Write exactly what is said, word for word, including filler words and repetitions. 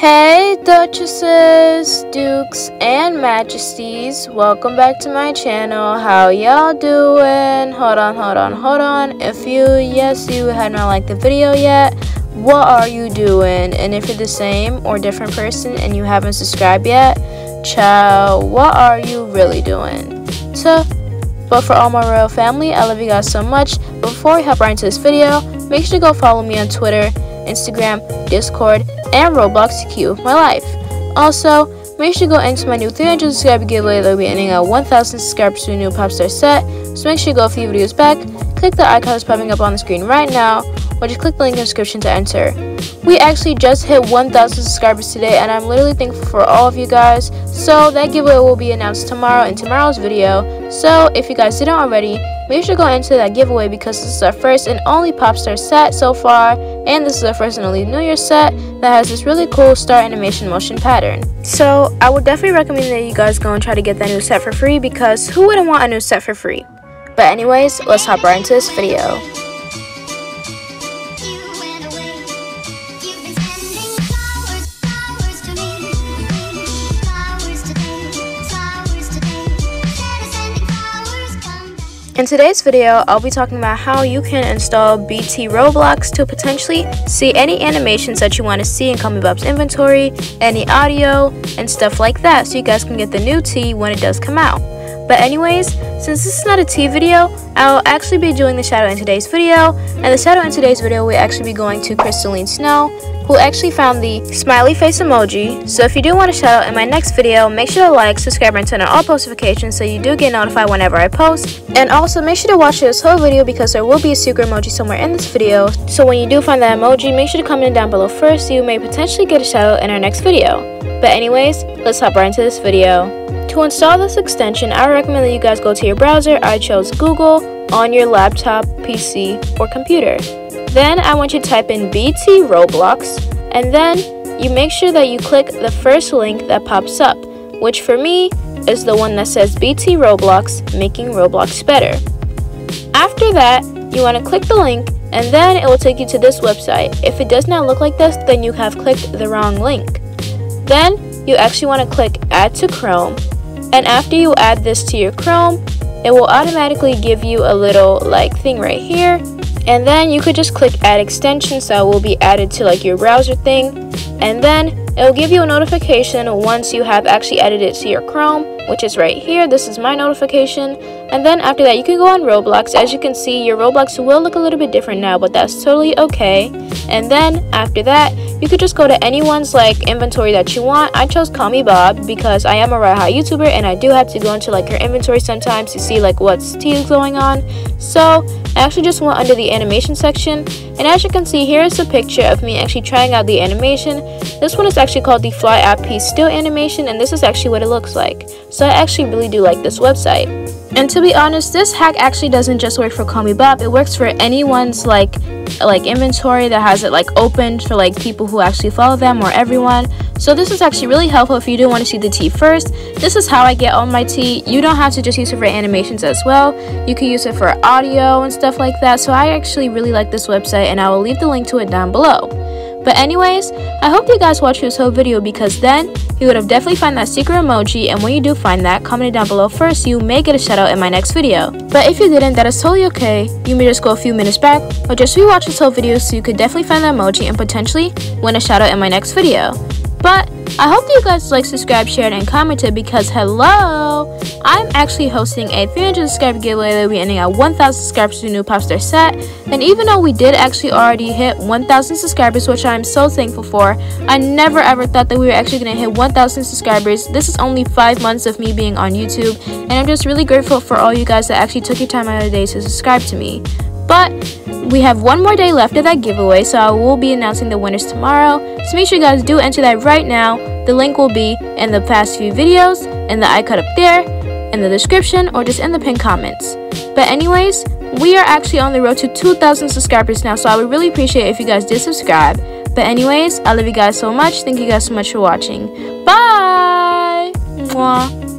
Hey Duchesses, Dukes, and Majesties, welcome back to my channel. How y'all doing? Hold on, hold on, hold on. If you, yes, you had not liked the video yet, what are you doing? And if you're the same or different person and you haven't subscribed yet, child, what are you really doing? So, but for all my royal family, I love you guys so much. Before we hop right into this video, make sure to go follow me on Twitter, Instagram, Discord, and Roblox to keep with my life. Also, make sure to go into my new three hundred subscriber giveaway that will be ending at one thousand subscribers to a new Popstar set, so make sure you go a few videos back, click the icon that's popping up on the screen right now, or just click the link in the description to enter. We actually just hit one thousand subscribers today, and I'm literally thankful for all of you guys, so that giveaway will be announced tomorrow in tomorrow's video, so if you guys didn't already, make sure to go into that giveaway because this is our first and only Popstar set so far, and this is our first and only New Year's set that has this really cool star animation motion pattern. So I would definitely recommend that you guys go and try to get that new set for free because who wouldn't want a new set for free? But anyways, let's hop right into this video. In today's video, I'll be talking about how you can install B T Roblox to potentially see any animations that you want to see in ComeBub's inventory, any audio, and stuff like that, so you guys can get the new T when it does come out. But anyways, since this is not a T video, I'll actually be doing the shadow in today's video, and the shadow in today's video will actually be going to Crystalline Snow, who actually found the smiley face emoji. So if you do want a shout out in my next video, make sure to like, subscribe, and turn on all post notifications so you do get notified whenever I post. And also make sure to watch this whole video because there will be a secret emoji somewhere in this video. So when you do find that emoji, make sure to comment down below first so you may potentially get a shout out in our next video. But anyways, let's hop right into this video. To install this extension, I recommend that you guys go to your browser. I chose Google on your laptop, P C, or computer. Then I want you to type in B T Roblox, and then you make sure that you click the first link that pops up, which for me is the one that says B T Roblox, making Roblox better. After that, you want to click the link, and then it will take you to this website. If it does not look like this, then you have clicked the wrong link. Then you actually want to click Add to Chrome, and after you add this to your Chrome, it will automatically give you a little like thing right here. And then you could just click add extension, so it will be added to like your browser thing, and then it will give you a notification once you have actually added it to your Chrome, which is right here. This is my notification. And then after that, you can go on Roblox. As you can see, your Roblox will look a little bit different now, but that's totally okay. And then after that, you could just go to anyone's like inventory that you want. I chose Call Me Bob because I am a Royale High YouTuber and I do have to go into like her inventory sometimes to see like what's tea is going on. So I actually just went under the animation section, and as you can see, here is a picture of me actually trying out the animation. This one is actually called the Fly App Piece Still Animation, and this is actually what it looks like. So I actually really do like this website. And to be honest, this hack actually doesn't just work for Call Me Bob, it works for anyone's like like inventory that has it like opened for like people who actually follow them or everyone. So this is actually really helpful if you do want to see the tea first. This is how I get all my tea. You don't have to just use it for animations as well. You can use it for audio and stuff like that. So I actually really like this website, and I will leave the link to it down below. But anyways, I hope you guys watched this whole video because then you would have definitely find that secret emoji, and when you do find that, comment it down below first so you may get a shout out in my next video. But if you didn't, that is totally okay. You may just go a few minutes back or just rewatch this whole video so you could definitely find that emoji and potentially win a shout out in my next video. But I hope you guys like, subscribe, shared, and commented because hello, I'm actually hosting a three hundred subscriber giveaway that will be ending at one thousand subscribers to the new Popstar set. And even though we did actually already hit one thousand subscribers, which I'm so thankful for, I never ever thought that we were actually going to hit one thousand subscribers. This is only five months of me being on YouTube, and I'm just really grateful for all you guys that actually took your time out of the day to subscribe to me. But we have one more day left of that giveaway, so I will be announcing the winners tomorrow. So make sure you guys do enter that right now. The link will be in the past few videos, in the icon up there, in the description, or just in the pinned comments. But anyways, we are actually on the road to two thousand subscribers now, so I would really appreciate it if you guys did subscribe. But anyways, I love you guys so much. Thank you guys so much for watching. Bye! Mwah.